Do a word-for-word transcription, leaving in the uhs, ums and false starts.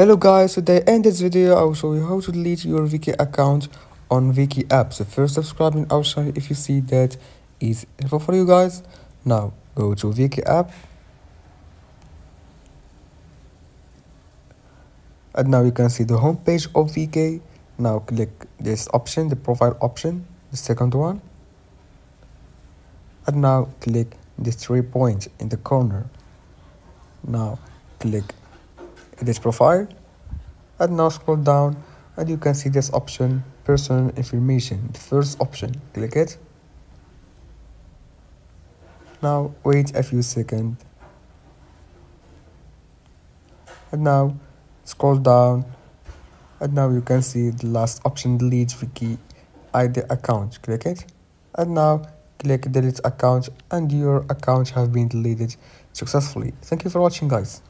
Hello guys, today in this video I will show you how to delete your V K account on V K app. So first subscribe in our channel if you see that is helpful for you guys. Now go to V K app and now you can see the home page of V K. Now click this option, the profile option, the second one, and now click the three points in the corner. Now click this profile and now scroll down and you can see this option, personal information, the first option. Click it. Now wait a few seconds and now scroll down and now you can see the last option, delete V K I D account. Click it and now click delete account and your account has been deleted successfully. Thank you for watching guys.